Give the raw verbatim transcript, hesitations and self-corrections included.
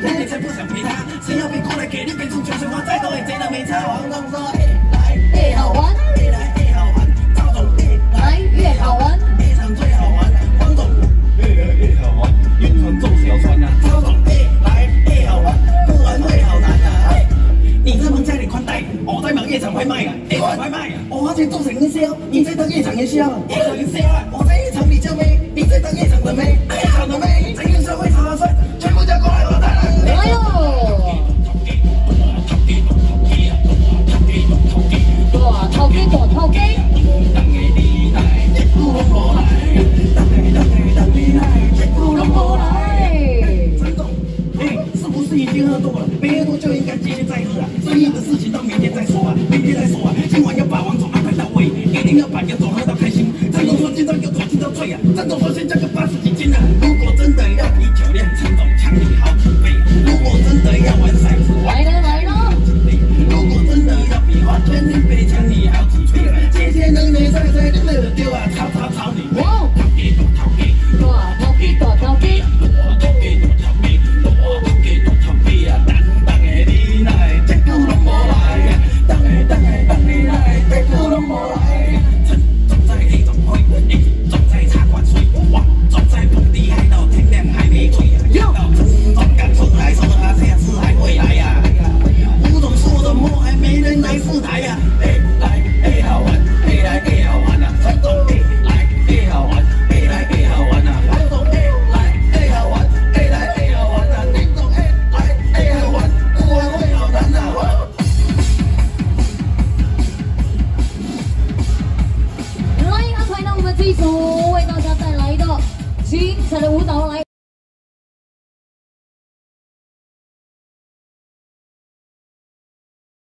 那你才不想陪他。谁要被过来给力，变出球球花，再多也真的没差。王东说：哎来越好玩，哎来越好玩，赵总哎来越好玩，一场最好玩。王总越来越好玩，晕船做小船呐。赵总哎来越好玩，不玩会好难啊。你在忙家里宽带，我在忙夜场外卖啊，夜场外卖啊。我在做营销，你在当夜场营销，夜场营销啊。我在夜场比较美，你在当夜场的美，夜场的美。 要把你走喝到开心，战斗说今朝要走今朝醉呀，战斗说现在就八十几斤啊。